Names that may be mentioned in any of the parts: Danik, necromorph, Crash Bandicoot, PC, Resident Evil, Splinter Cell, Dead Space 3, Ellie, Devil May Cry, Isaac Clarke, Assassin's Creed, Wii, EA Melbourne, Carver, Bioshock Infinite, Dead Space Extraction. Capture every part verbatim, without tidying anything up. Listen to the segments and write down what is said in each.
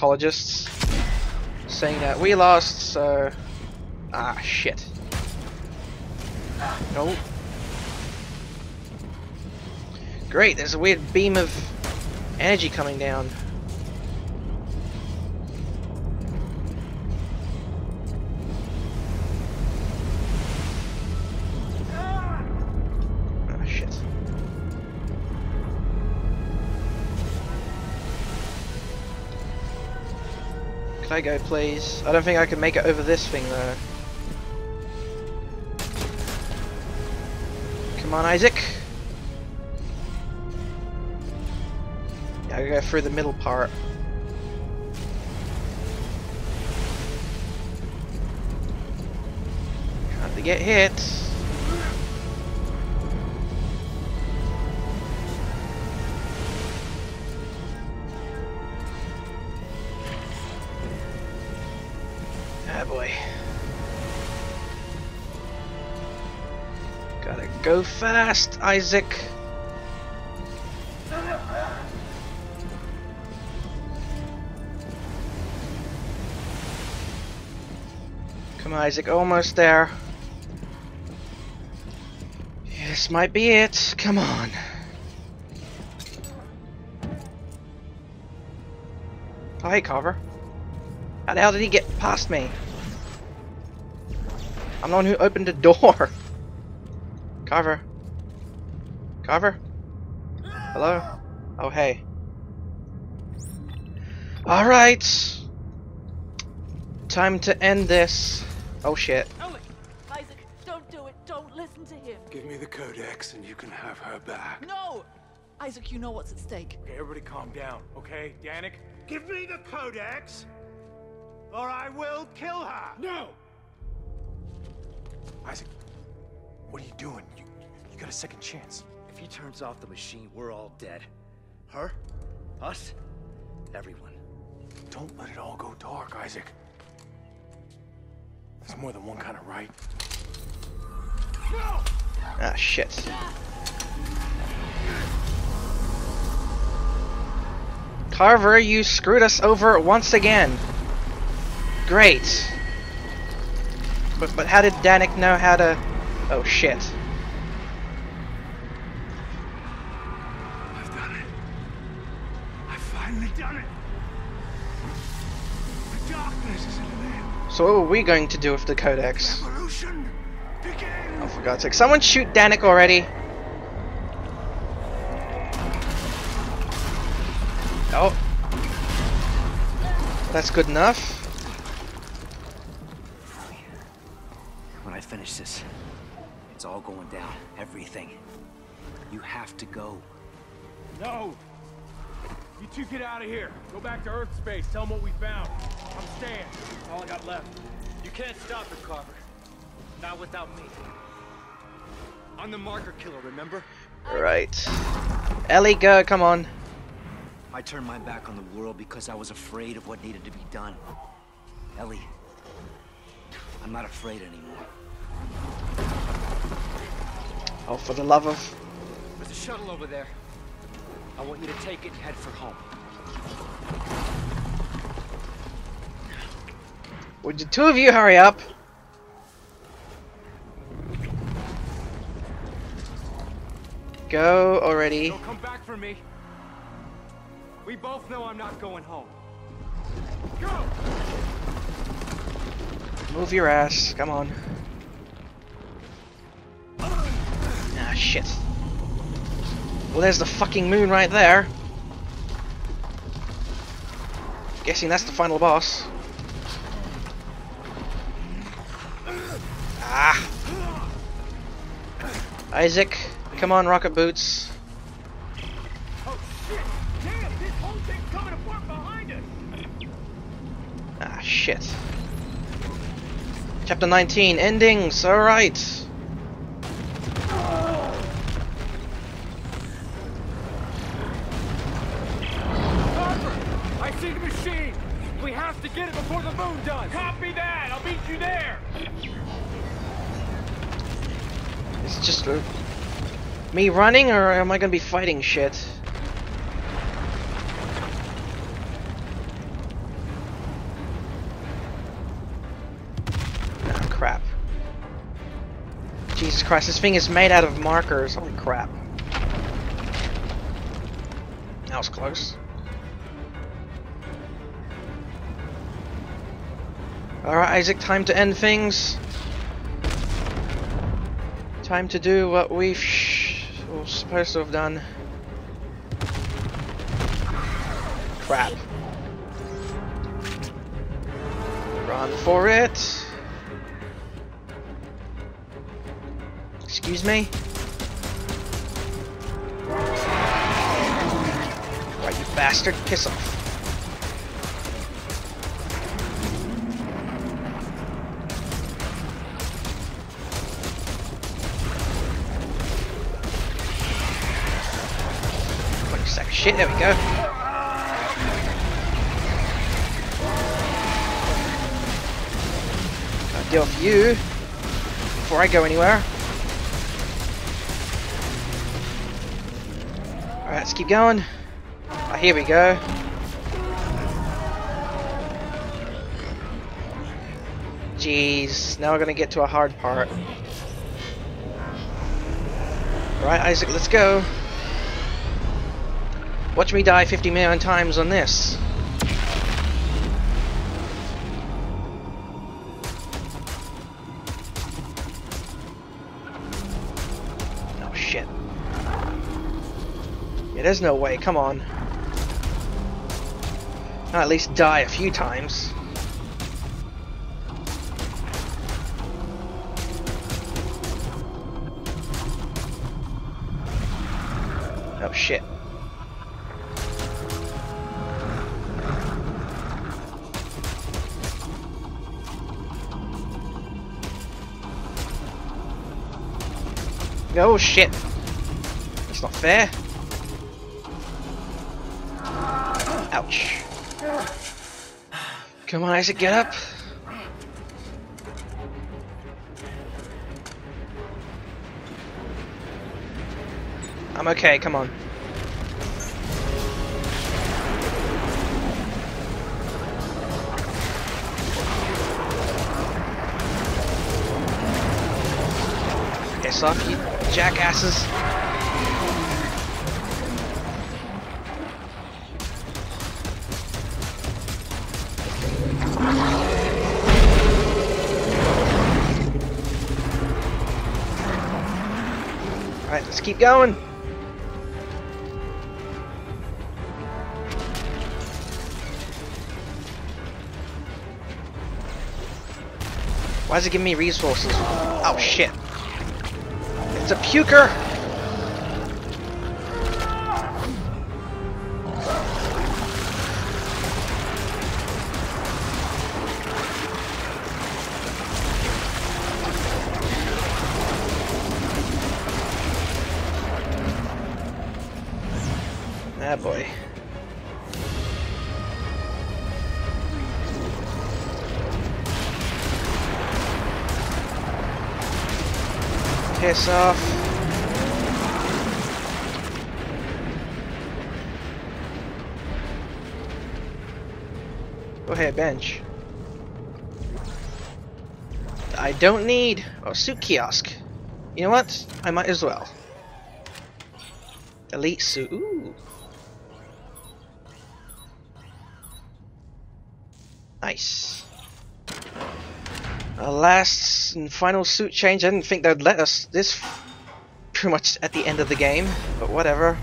paleontologists saying that we lost, so... Ah, shit. Nope. Great, there's a weird beam of energy coming down. Can I go, please? I don't think I can make it over this thing, though. Come on, Isaac! Yeah, I go through the middle part. Trying to get hit. Go fast, Isaac! Come on, Isaac, almost there. This might be it, come on. Oh, hey, Carver. How the hell did he get past me? I'm the one who opened the door. Carver? Carver? Hello? Oh, hey. Alright! Time to end this. Oh, shit. Ellie. Isaac, don't do it. Don't listen to him. Give me the codex and you can have her back. No! Isaac, you know what's at stake. Okay, everybody calm down, okay? Danik, give me the codex or I will kill her! No! Isaac. What are you doing? You, you got a second chance. If he turns off the machine, we're all dead. Her? Us? Everyone. Don't let it all go dark, Isaac. There's more than one kind of right. No! Ah, shit. Carver, you screwed us over once again. Great. But, but how did Danik know how to... Oh shit. I've done it. I've finally done it. The darkness is in there. So what were we going to do with the codex? Evolution begins. Oh, for God's sake. Someone shoot Danik already. Oh. That's good enough. When I finish this. It's all going down. Everything. You have to go. No! You two get out of here. Go back to Earth space. Tell them what we found. I'm staying. All I got left. You can't stop her, Carver. Not without me. I'm the marker killer, remember? Right. Ellie, go. Come on. I turned my back on the world because I was afraid of what needed to be done. Ellie. I'm not afraid anymore. Oh, for the love of... There's a shuttle over there. I want you to take it and head for home. Would the two of you hurry up? Go already. Don't come back for me. We both know I'm not going home. Go! Move your ass. Come on. Shit. Well, there's the fucking moon right there. Guessing that's the final boss. Ah. Isaac, come on, rocket boots. Oh shit. Damn, this whole thing's coming apart behind us. Ah, shit. Chapter nineteen, endings. All right. Copy that! I'll meet you there! It's just uh, me running, or am I gonna be fighting shit? Jesus Christ, this thing is made out of markers. Holy crap. That was close. Alright, Isaac, time to end things. Time to do what we sh were supposed to have done. Crap. Run for it. Excuse me? Right, you bastard, piss off. Shit, there we go. I'll deal with you before I go anywhere. Alright, let's keep going. Oh, here we go. Jeez, now we're gonna get to a hard part. Alright, Isaac, let's go. Watch me die fifty million times on this. Oh shit. Yeah, there's no way, come on. I'll at least die a few times. Oh shit. Oh shit! That's not fair. Ouch! Come on, Isaac, get up. I'm okay. Come on. Piss off, you jackasses. Alright, let's keep going. Why is it giving me resources? Oh shit. It's a puker! Ah, boy. Piss off. Go ahead, bench. I don't need a suit kiosk. You know what? I might as well. Elite suit. Ooh. Nice. Our last and final suit change. I didn't think they'd let us this f pretty much at the end of the game, but whatever.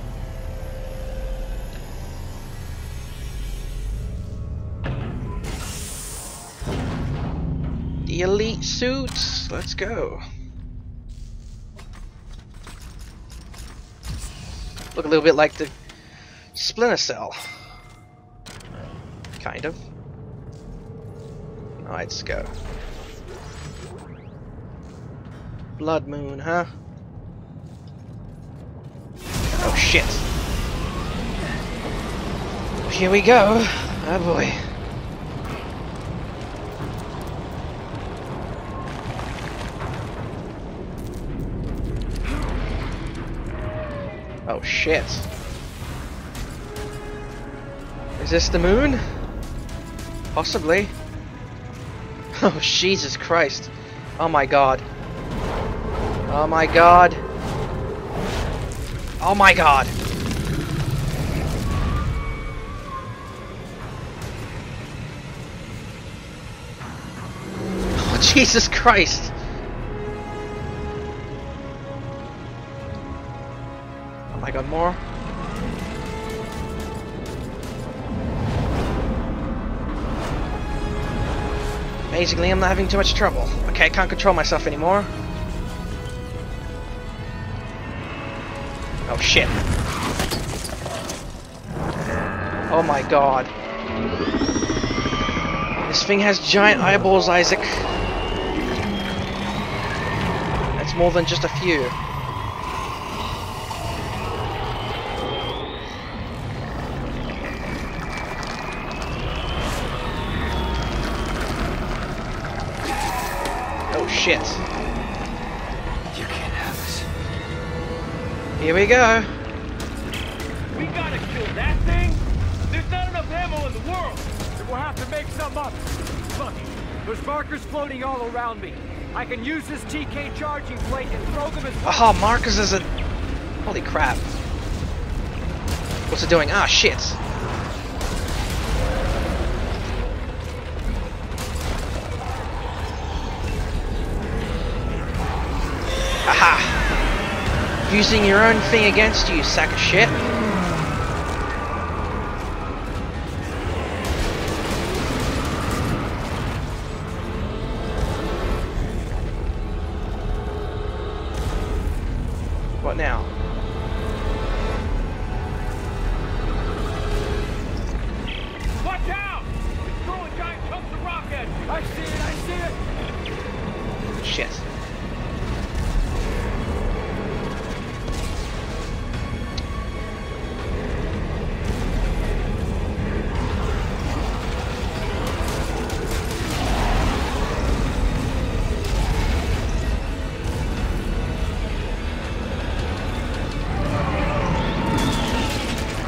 The elite suits. Let's go. Look a little bit like the Splinter Cell. Kind of. Alright, let's go. Blood moon, huh? Oh shit. Here we go. Oh boy. Oh shit. Is this the moon? Possibly. Oh, Jesus Christ. Oh my god. Oh my god. Oh my god. Oh Jesus Christ. Oh my god, more. Amazingly, I'm not having too much trouble. Okay, I can't control myself anymore. Oh shit. Oh my god. This thing has giant eyeballs, Isaac. That's more than just a few. Shit. You can't have us. Here we go. We gotta kill that thing. There's not enough ammo in the world. We'll have to make some up. Look, there's markers floating all around me. I can use this T K charging plate and throw them as well. Aha, markers is a... Holy crap. What's it doing? Ah, shit. Using your own thing against you, sack of shit. What now? Watch out! It's throwing giant chunks of rock at you. I see it, I see it! Shit.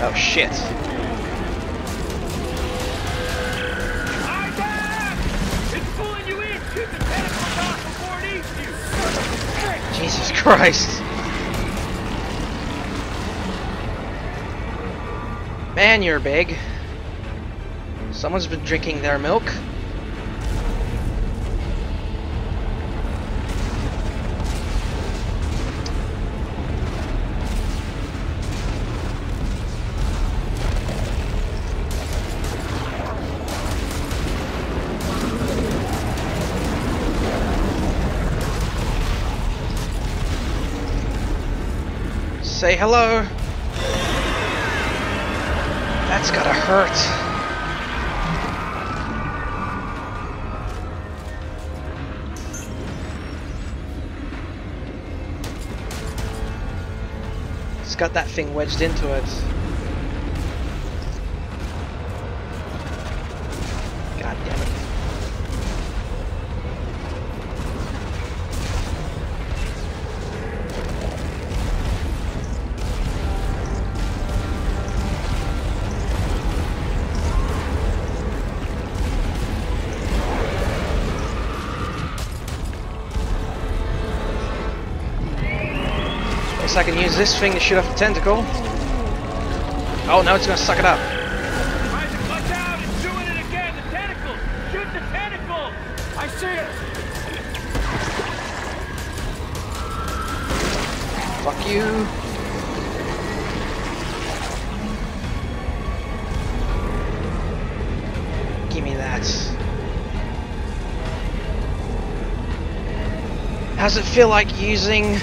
Oh shit. It's pulling you in. Shoot the tentacle off before it eats you. Jesus Christ. Man, you're big. Someone's been drinking their milk. Say hello. That's gotta hurt. It's got that thing wedged into it. God damn it. I can use this thing to shoot off the tentacle. Oh no, it's gonna suck it up. Isaac, watch out! It's doing it again! The tentacle! Shoot the tentacle! I see it! Fuck you. Gimme that. How's it feel like using...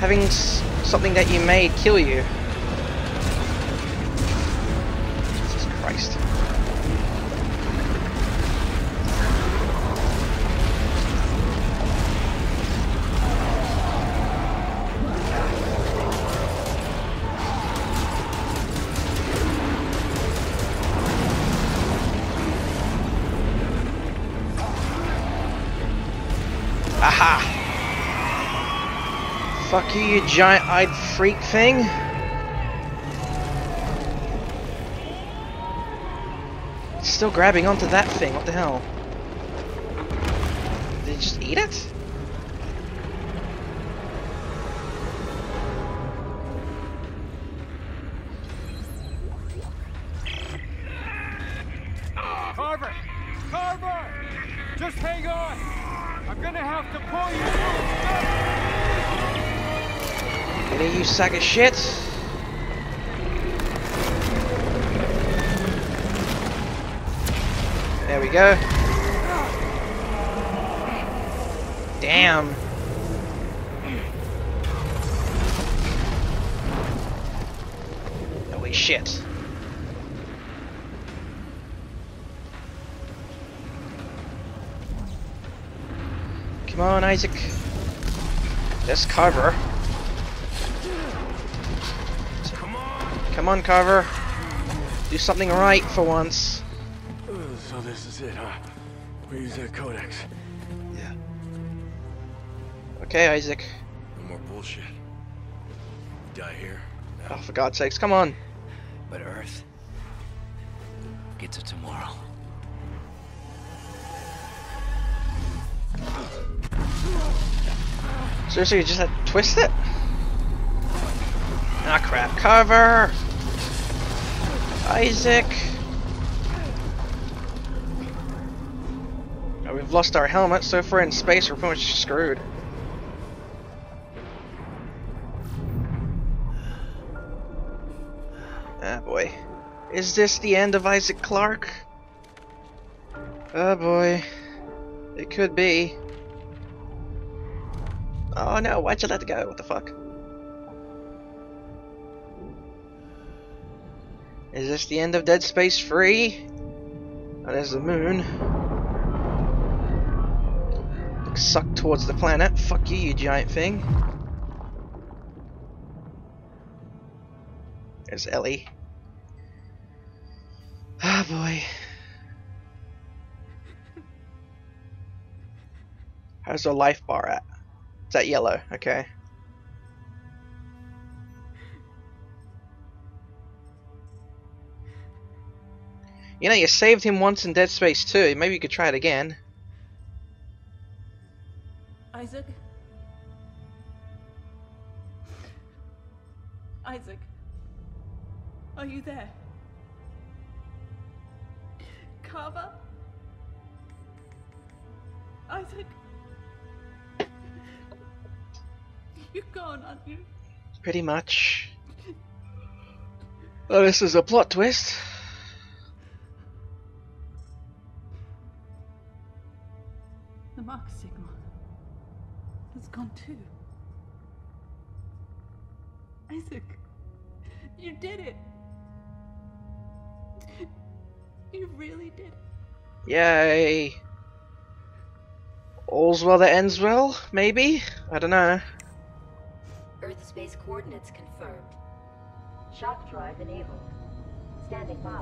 having s something that you made kill you? Jesus Christ. Aha! Fuck you, you giant-eyed freak thing! It's still grabbing onto that thing, what the hell? Did it just eat it? Carver! Just hang on! I'm gonna have to pull you through! Get it, you sack of shit! There we go. Damn. Holy shit. Come on, Isaac. Let's Carver. Come on. Come on, Carver. Do something right for once. So this is it, huh? We use that codex. Yeah. Okay, Isaac. No more bullshit. We die here. Now. Oh, for God's sakes, come on. But Earth gets it tomorrow. Seriously, you just had to twist it? Ah, crap. Carver! Isaac! We've lost our helmet, so if we're in space, we're pretty much screwed. Ah, boy. Is this the end of Isaac Clarke? Oh, boy. It could be. Oh, no, why'd you let it go? What the fuck? Is this the end of Dead Space three? Oh, there's the moon. Sucked towards the planet. Fuck you, you giant thing. There's Ellie. Ah, boy. How's her life bar at? Is that yellow? Okay. You know, you saved him once in Dead Space two. Maybe you could try it again. Isaac? Isaac? Are you there? Carver? Isaac? You're gone, aren't you? Pretty much. Oh, this is a plot twist. The Mark signal. It's gone too. Isaac, you did it. You really did it. Yay. All's well that ends well, maybe? I don't know. Earth space coordinates confirmed. Shock drive enabled. Standing by.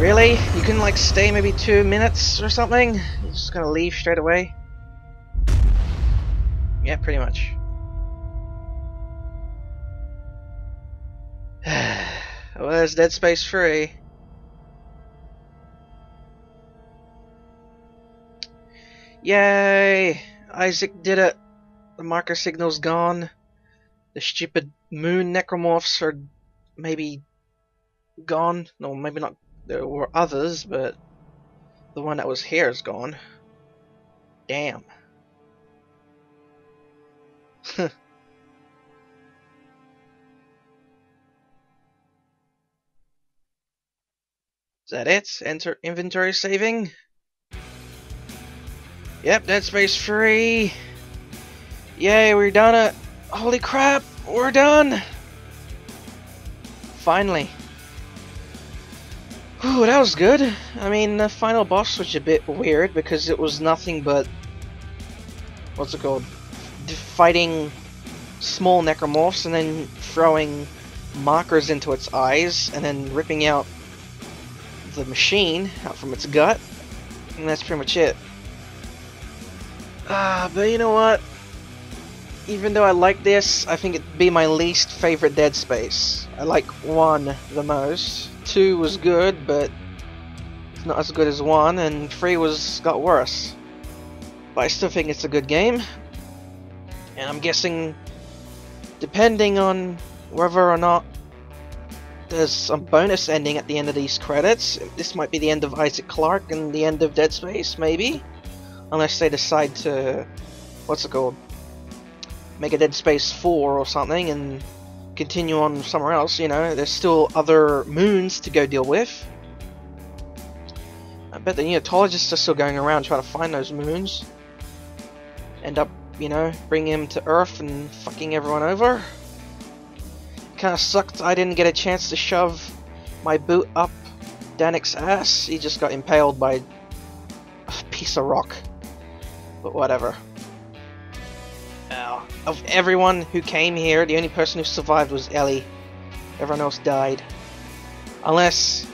Really? You can like stay maybe two minutes or something? You're just gonna leave straight away? Yeah, pretty much. Well, there's Dead Space three. Yay! Isaac did it. The marker signal's gone. The stupid moon necromorphs are maybe gone. No, maybe not. There were others, but the one that was here is gone. Damn. Is that it? Enter inventory saving? Yep, Dead Space three. Yay, we're done it. Holy crap, we're done. Finally. Ooh, that was good. I mean, the final boss was a bit weird because it was nothing but... what's it called? D- fighting small necromorphs and then throwing markers into its eyes and then ripping out the machine out from its gut. And that's pretty much it. Ah, but you know what? Even though I like this, I think it'd be my least favorite Dead Space. I like one the most. Two was good, but it's not as good as one, and three was got worse. but I still think it's a good game. And I'm guessing, depending on whether or not there's some bonus ending at the end of these credits, this might be the end of Isaac Clarke and the end of Dead Space, maybe. Unless they decide to, what's it called, make a Dead Space four or something and continue on somewhere else, you know. There's still other moons to go deal with. I bet the neonatologists are still going around trying to find those moons. End up, you know, bringing them to Earth and fucking everyone over. Kinda sucked I didn't get a chance to shove my boot up Danik's ass. He just got impaled by a piece of rock. But whatever. Ow. Of everyone who came here, the only person who survived was Ellie. Everyone else died. Unless,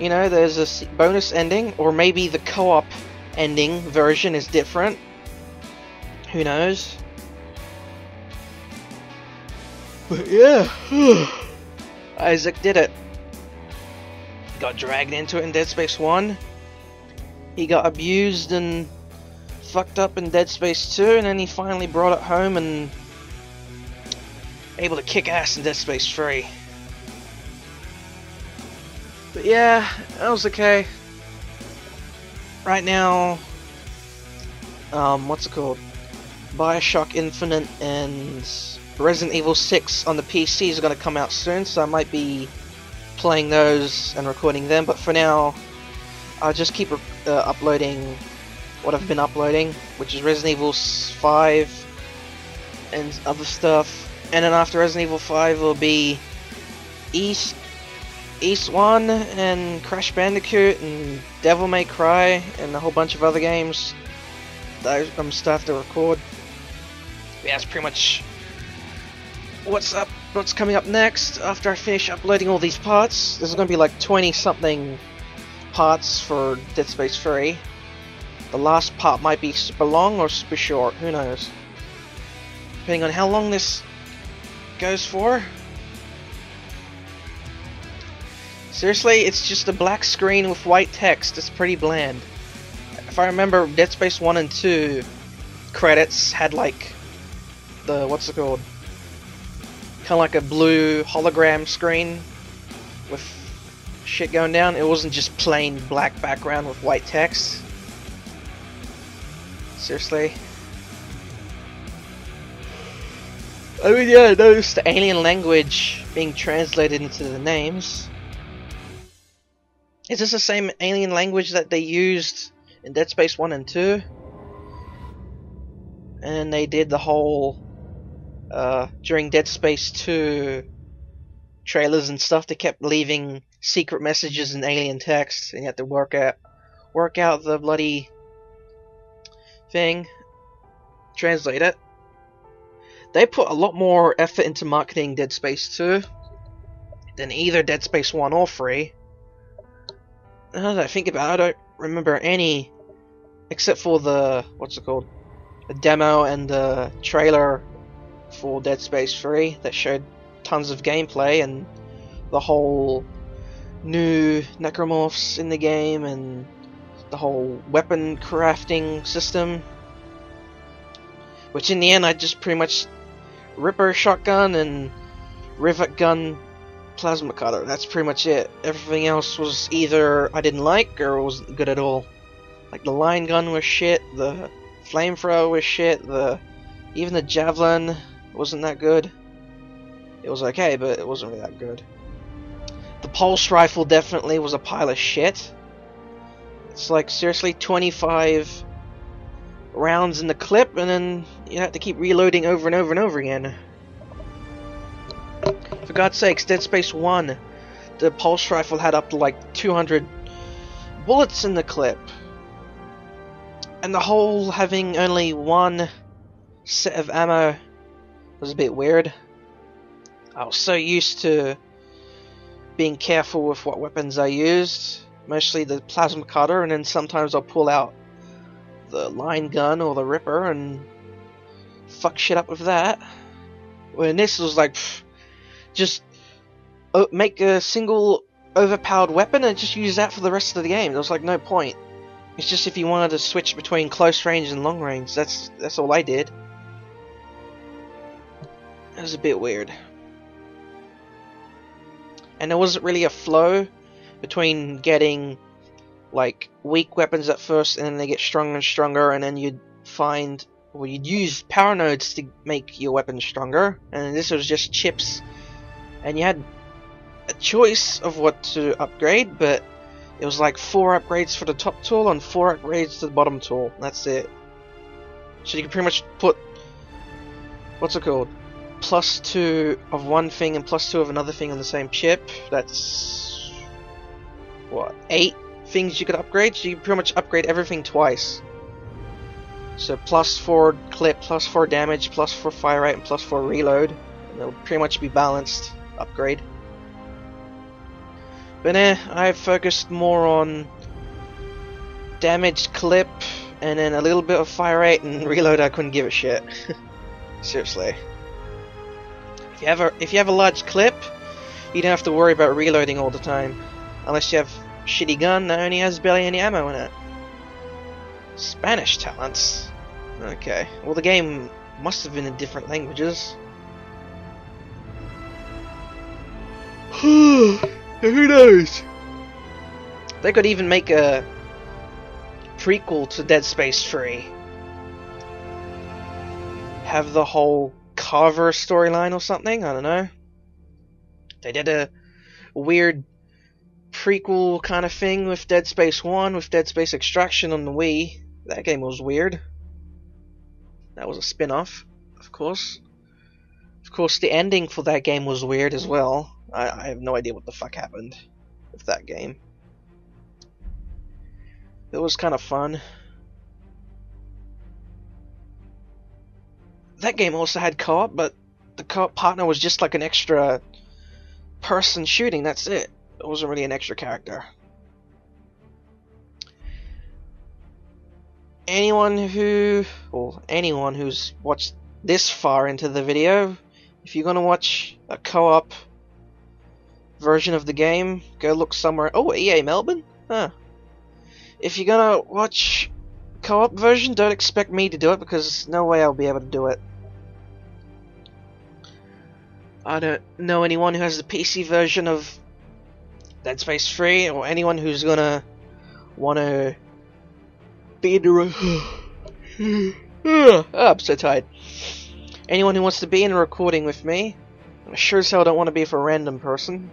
you know, there's a bonus ending, or maybe the co-op ending version is different. Who knows? But yeah, Isaac did it. Got dragged into it in Dead Space one. He got abused and fucked up in Dead Space two, and then he finally brought it home and able to kick ass in Dead Space three. But yeah, that was okay. Right now, um, what's it called? Bioshock Infinite and Resident Evil six on the P C is going to come out soon, so I might be playing those and recording them, but for now I'll just keep uh, uploading what I've been uploading, which is Resident Evil five and other stuff, and then after Resident Evil five will be East, East one and Crash Bandicoot and Devil May Cry and a whole bunch of other games that I'm still have to record. Yeah, that's pretty much what's up, what's coming up next after I finish uploading all these parts. There's going to be like twenty something parts for Dead Space three. The last part might be super long or super short, who knows, depending on how long this goes for. Seriously, it's just a black screen with white text. It's pretty bland. If I remember, Dead Space one and two credits had like the, what's it called, kind of like a blue hologram screen with shit going down. It wasn't just plain black background with white text. Seriously. I mean, yeah, I noticed the alien language being translated into the names. Is this the same alien language that they used in Dead Space one and two? And they did the whole Uh, during Dead Space two trailers and stuff, they kept leaving secret messages in alien text, and you had to work out work out the bloody thing, translate it. They put a lot more effort into marketing Dead Space two than either Dead Space one or three. Now that I think about it, I don't remember any except for the, what's it called, the demo and the trailer for Dead Space three that showed tons of gameplay and the whole new necromorphs in the game and the whole weapon crafting system, which in the end I just pretty much Ripper shotgun and rivet gun plasma cutter. That's pretty much it. Everything else was either I didn't like or wasn't good at all. Like the line gun was shit, the flamethrower was shit, the even the javelin wasn't that good. It was okay, but it wasn't really that good. The pulse rifle definitely was a pile of shit. It's like, seriously, twenty-five rounds in the clip, and then you have to keep reloading over and over and over again. For God's sakes, Dead Space one, the pulse rifle had up to like two hundred bullets in the clip. And the whole having only one set of ammo was a bit weird. I was so used to being careful with what weapons I used, mostly the plasma cutter, and then sometimes I'll pull out the line gun or the Ripper and fuck shit up with that. When this was like, pff, just make a single overpowered weapon and just use that for the rest of the game. There was like no point. It's just if you wanted to switch between close range and long range. That's that's all I did. That was a bit weird. And there wasn't really a flow between getting like weak weapons at first, and then they get stronger and stronger, and then you'd find, well, you'd use power nodes to make your weapons stronger, and this was just chips, and you had a choice of what to upgrade, but it was like four upgrades for the top tool and four upgrades to the bottom tool. That's it. So you can pretty much put, what's it called, plus two of one thing and plus two of another thing on the same chip. That's what, eight things you could upgrade. So you can pretty much upgrade everything twice. So plus four clip, plus four damage, plus four fire rate, and plus four reload. And it'll pretty much be balanced upgrade. But eh, I focused more on damage, clip, and then a little bit of fire rate and reload. I couldn't give a shit. Seriously. If you have a if you have a large clip, you don't have to worry about reloading all the time, unless you have a shitty gun that only has barely any ammo in it. Spanish talents. Okay. Well, the game must have been in different languages. Who knows? They could even make a prequel to Dead Space three. Have the whole Carver storyline or something? I don't know. They did a weird prequel kind of thing with Dead Space one, with Dead Space Extraction on the Wii. That game was weird. That was a spin-off, of course. Of course, the ending for that game was weird as well. I have no idea what the fuck happened with that game. It was kind of fun. That game also had co-op, but the co-op partner was just like an extra person shooting, that's it. It wasn't really an extra character. Anyone who, well, anyone who's watched this far into the video, if you're gonna watch a co-op version of the game, go look somewhere. Oh, E A Melbourne? Huh. If you're gonna watch co-op version, don't expect me to do it, because there's no way I'll be able to do it. I don't know anyone who has the P C version of Dead Space three, or anyone who's gonna wanna be in a oh, I'm so tired. Anyone who wants to be in a recording with me, I sure as hell don't want to be for a random person.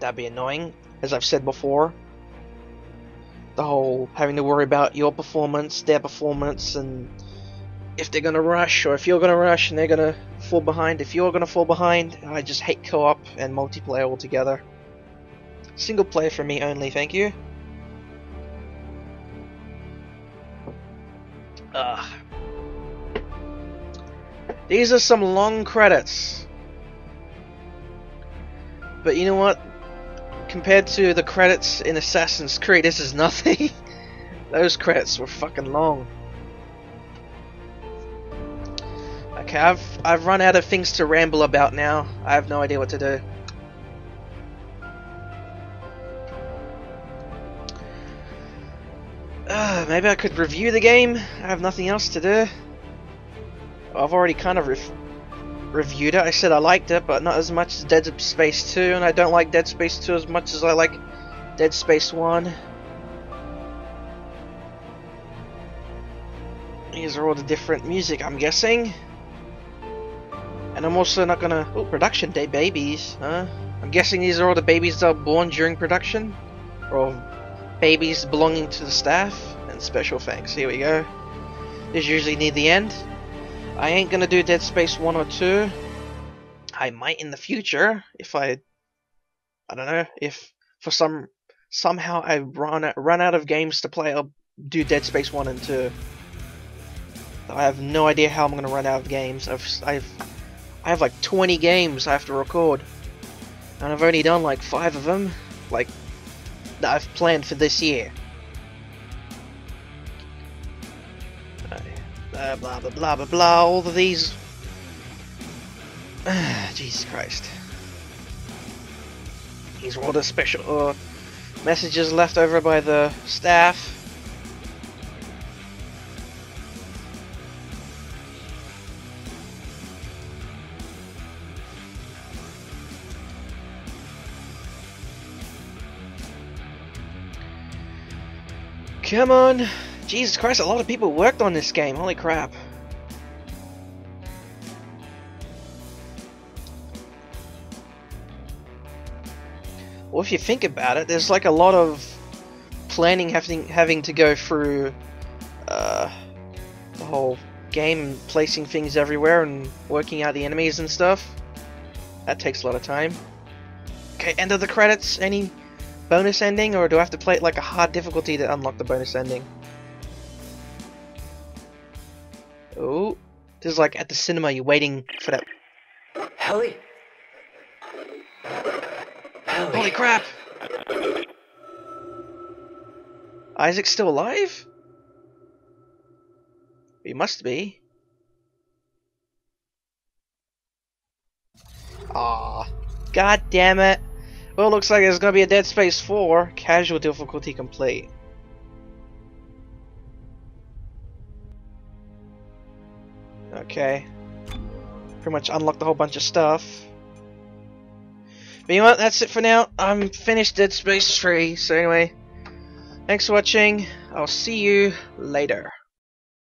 That'd be annoying, as I've said before. The whole having to worry about your performance, their performance, and if they're gonna rush, or if you're gonna rush and they're gonna fall behind, if you're gonna fall behind. I just hate co-op and multiplayer altogether. Single player for me only, thank you. Ugh. These are some long credits. But you know what? Compared to the credits in Assassin's Creed, this is nothing. Those credits were fucking long. Okay, I've I've run out of things to ramble about now. I have no idea what to do. Uh, maybe I could review the game. I have nothing else to do. I've already kind of re reviewed it. I said I liked it, but not as much as Dead Space two, and I don't like Dead Space two as much as I like Dead Space one. These are all the different music, I'm guessing. And I'm also not gonna... Oh, production day babies, huh? I'm guessing these are all the babies that are born during production? Or babies belonging to the staff? And special thanks, here we go. This is usually near the end. I ain't gonna do Dead Space one or two. I might in the future, if I, I don't know, if for some, somehow I run, run out of games to play, I'll do Dead Space one and two. I have no idea how I'm gonna run out of games. I've, I've, I have like twenty games I have to record, and I've only done like five of them, like, that I've planned for this year. Uh, blah blah blah blah blah, all of these. Uh, Jesus Christ. These are all the special uh, messages left over by the staff. Come on! Jesus Christ, a lot of people worked on this game, holy crap. Well, if you think about it, there's like a lot of planning having having to go through uh, the whole game and placing things everywhere and working out the enemies and stuff. That takes a lot of time. Okay, end of the credits. Any bonus ending, or do I have to play it like a hard difficulty to unlock the bonus ending? Oh, this is like at the cinema. You're waiting for that. Ellie. Ellie. Holy crap! Isaac's still alive? He must be. Ah, god damn it! Well, it looks like there's gonna be a Dead Space four casual difficulty complete. Okay, pretty much unlocked a whole bunch of stuff. But you know what, that's it for now. I'm finished Dead Space three, so anyway, thanks for watching. I'll see you later.